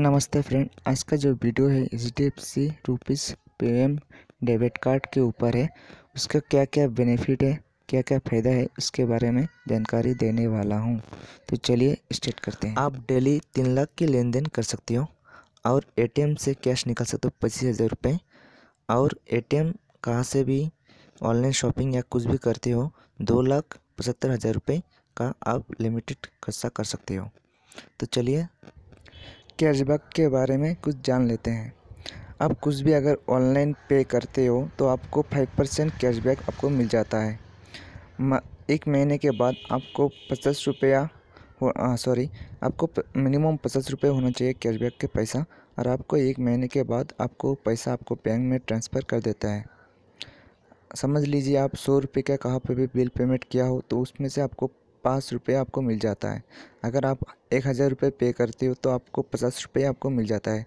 नमस्ते फ्रेंड, आज का जो वीडियो है HDFC रुपीस पेम डेबिट कार्ड के ऊपर है। उसका क्या क्या बेनिफिट है, क्या क्या फ़ायदा है, उसके बारे में जानकारी देने वाला हूं। तो चलिए स्टार्ट करते हैं। आप डेली 3 लाख की लेन देन कर सकते हो और ATM से कैश निकाल सकते हो 25,000 रुपये। और ATM कहाँ से भी ऑनलाइन शॉपिंग या कुछ भी करते हो 2,75,000 रुपये का आप लिमिटेड खर्चा कर सकते हो। तो चलिए कैशबैक के बारे में कुछ जान लेते हैं। आप कुछ भी अगर ऑनलाइन पे करते हो तो आपको 5% कैशबैक आपको मिल जाता है। एक महीने के बाद आपको 50 रुपया मिनिमम 50 रुपये होना चाहिए कैशबैक के पैसा। और आपको एक महीने के बाद आपको पैसा आपको बैंक में ट्रांसफ़र कर देता है। समझ लीजिए आप 100 रुपये का कहाँ पर भी बिल पेमेंट किया हो तो उसमें से आपको 5 रुपये आपको मिल जाता है। अगर आप 1,000 रुपये पे करते हो तो आपको 50 रुपये आपको मिल जाता है।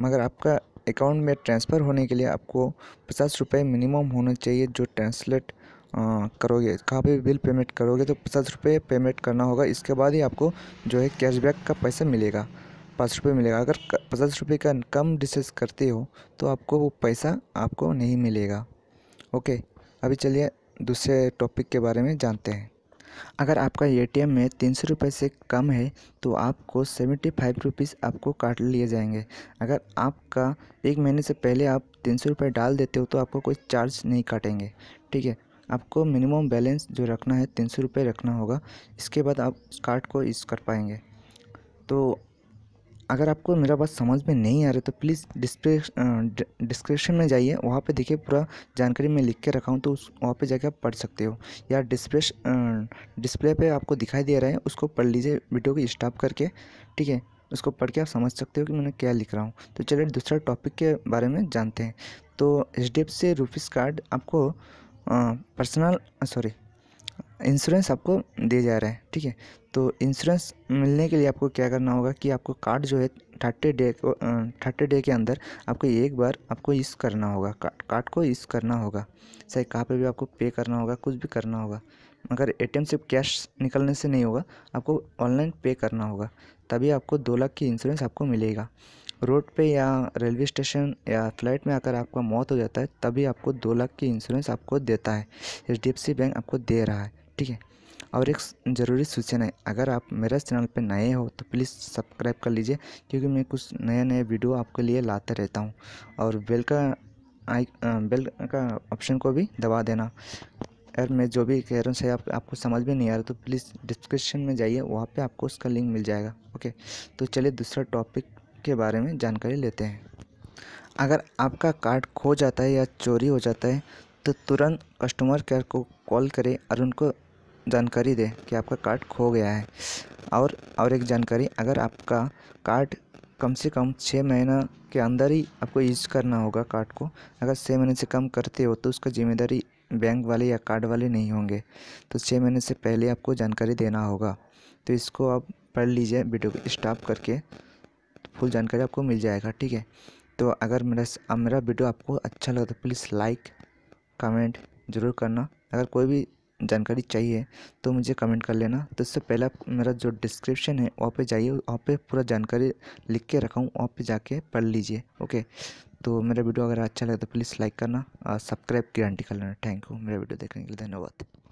मगर आपका अकाउंट में ट्रांसफ़र होने के लिए आपको 50 रुपये मिनिमम होना चाहिए। जो ट्रांसलेट करोगे कहाँ पे बिल पेमेंट करोगे तो 50 रुपये पेमेंट करना होगा। इसके बाद ही आपको जो है कैशबैक का पैसा मिलेगा, 5 रुपये मिलेगा। अगर 50 रुपये का कम रिचार्ज करते हो तो आपको वो पैसा आपको नहीं मिलेगा। ओके, अभी चलिए दूसरे टॉपिक के बारे में जानते हैं। अगर आपका ATM में 300 रुपये से कम है तो आपको 75 रुपीज़ आपको काट लिए जाएंगे। अगर आपका एक महीने से पहले आप 300 रुपये डाल देते हो तो आपको कोई चार्ज नहीं काटेंगे। ठीक है, आपको मिनिमम बैलेंस जो रखना है 300 रुपये रखना होगा। इसके बाद आप कार्ड को यूज़ कर पाएंगे। तो अगर आपको मेरा बात समझ में नहीं आ रहा तो प्लीज़ डिस्क्रिप्शन में जाइए, वहाँ पे देखिए पूरा जानकारी मैं लिख के रखा हूँ। तो वहाँ पे जाके आप पढ़ सकते हो या डिस्प्ले पे आपको दिखाई दे रहा है उसको पढ़ लीजिए वीडियो को स्टॉप करके। ठीक है, उसको पढ़ के आप समझ सकते हो कि मैंने क्या लिख रहा हूँ। तो चलिए दूसरा टॉपिक के बारे में जानते हैं। तो HDFC रुपीस कार्ड आपको इंश्योरेंस आपको दे जा रहा है। ठीक है, तो इंश्योरेंस मिलने के लिए आपको क्या करना होगा कि आपको कार्ड जो है 30 डे के अंदर आपको एक बार आपको यूज़ करना होगा। कार्ड को यूज़ करना होगा, चाहे कहाँ पे भी आपको पे करना होगा, कुछ भी करना होगा। मगर ATM से कैश निकलने से नहीं होगा, आपको ऑनलाइन पे करना होगा, तभी आपको 2 लाख की इंश्योरेंस आपको मिलेगा। रोड पे या रेलवे स्टेशन या फ्लाइट में अगर आपका मौत हो जाता है तभी आपको 2 लाख की इंश्योरेंस आपको देता है, HDFC बैंक आपको दे रहा है। ठीक है, और एक ज़रूरी सूचना है, अगर आप मेरा चैनल पे नए हो तो प्लीज़ सब्सक्राइब कर लीजिए, क्योंकि मैं कुछ नया वीडियो आपके लिए लाता रहता हूँ। और बेल का ऑप्शन को भी दबा देना। अगर मैं जो भी कह रहा हूँ सही आपको समझ में नहीं आ रहा तो प्लीज़ डिस्क्रिप्शन में जाइए, वहाँ पर आपको उसका लिंक मिल जाएगा। ओके, तो चलिए दूसरा टॉपिक के बारे में जानकारी लेते हैं। अगर आपका कार्ड खो जाता है या चोरी हो जाता है तो तुरंत कस्टमर केयर को कॉल करें और उनको जानकारी दें कि आपका कार्ड खो गया है। और एक जानकारी, अगर आपका कार्ड कम से कम 6 महीना के अंदर ही आपको यूज़ करना होगा कार्ड को। अगर 6 महीने से कम करते हो तो उसका जिम्मेदारी बैंक वाले या कार्ड वाले नहीं होंगे। तो 6 महीने से पहले आपको जानकारी देना होगा। तो इसको आप पढ़ लीजिए वीडियो को स्टॉप करके, फुल जानकारी आपको मिल जाएगा। ठीक है, तो अगर मेरा वीडियो आपको अच्छा लगा तो प्लीज़ लाइक कमेंट ज़रूर करना। अगर कोई भी जानकारी चाहिए तो मुझे कमेंट कर लेना। तो इससे पहले आप मेरा जो डिस्क्रिप्शन है वहाँ पे जाइए, वहाँ पे पूरा जानकारी लिख के रखा हूँ, वहाँ पे जाके पढ़ लीजिए। ओके, तो मेरा वीडियो अगर अच्छा लगा तो प्लीज़ लाइक करना और सब्सक्राइब की गारंटी कर लेना। थैंक यू, मेरा वीडियो देखने के लिए धन्यवाद।